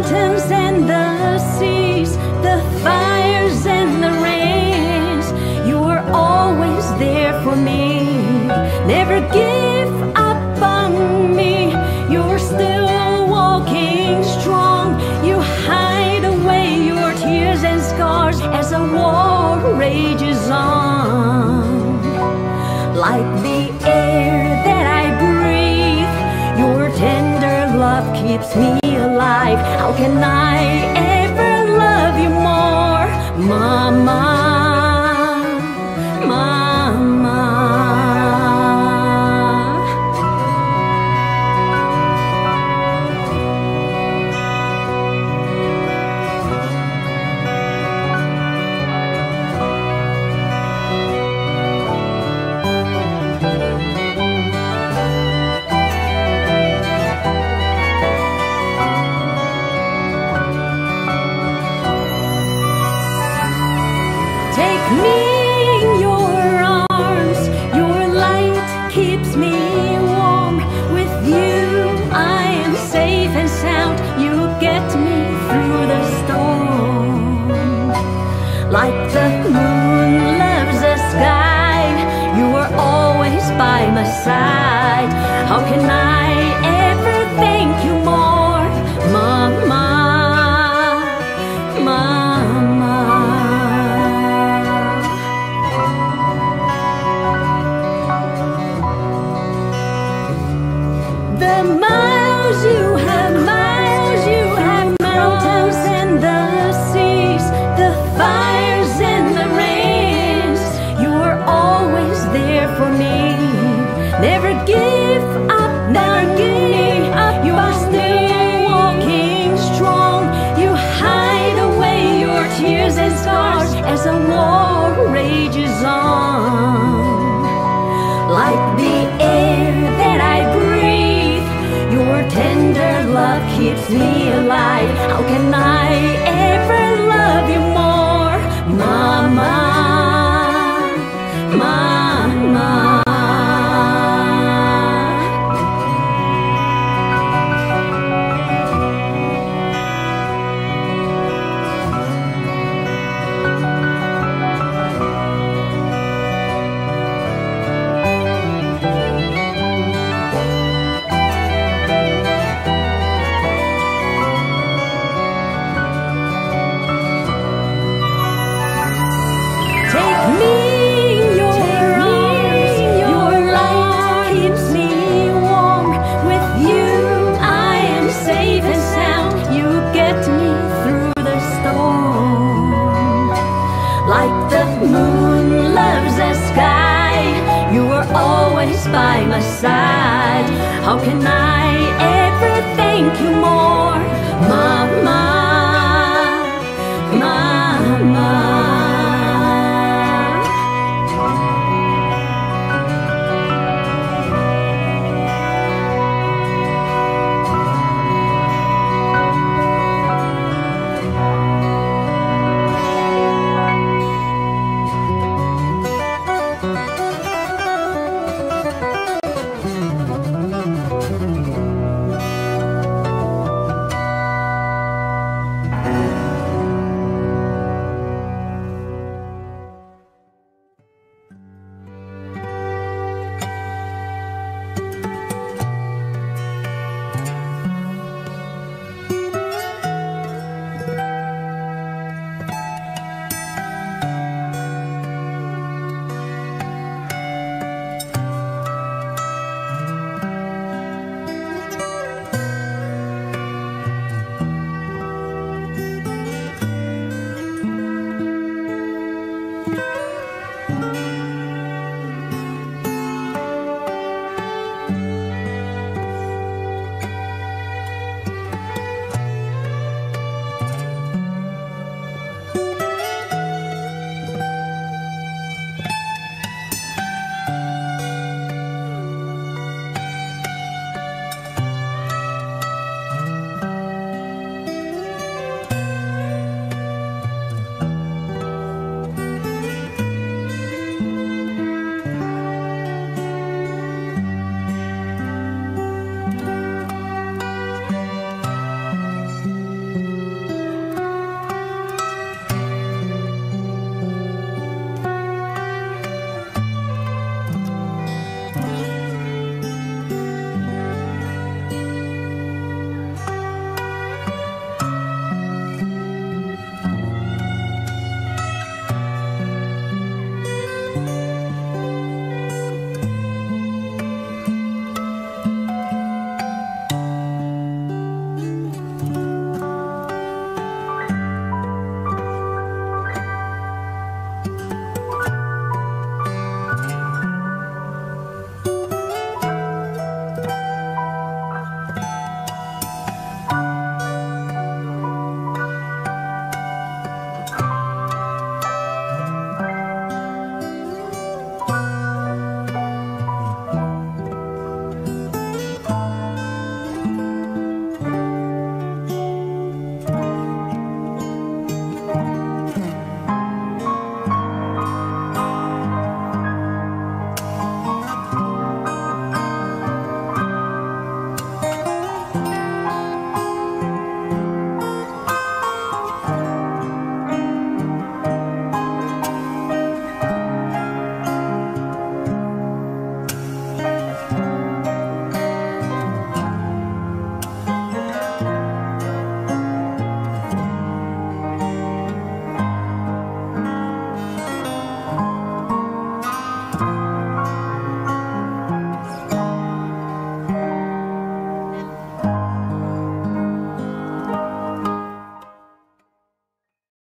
mountains and the seas, the fires and the rains. You are always there for me. Never give up on me. You're still walking strong. You hide away your tears and scars as a war rages on. Like the air that I breathe, your tender love keeps me alive. How can I ever love you more, Mama, Mama? Like the moon loves the sky, you are always by my side. How can I ever thank you more, Mama, Mama? The miles you have miles, you have mountains and the seas, the fire for me. Never give up, never give up. You are still walking strong. You hide away your tears and scars as a war rages on. Like the air that I breathe, your tender love keeps me alive. How can I ever love you more, Mama? By my side, how can I ever thank you more?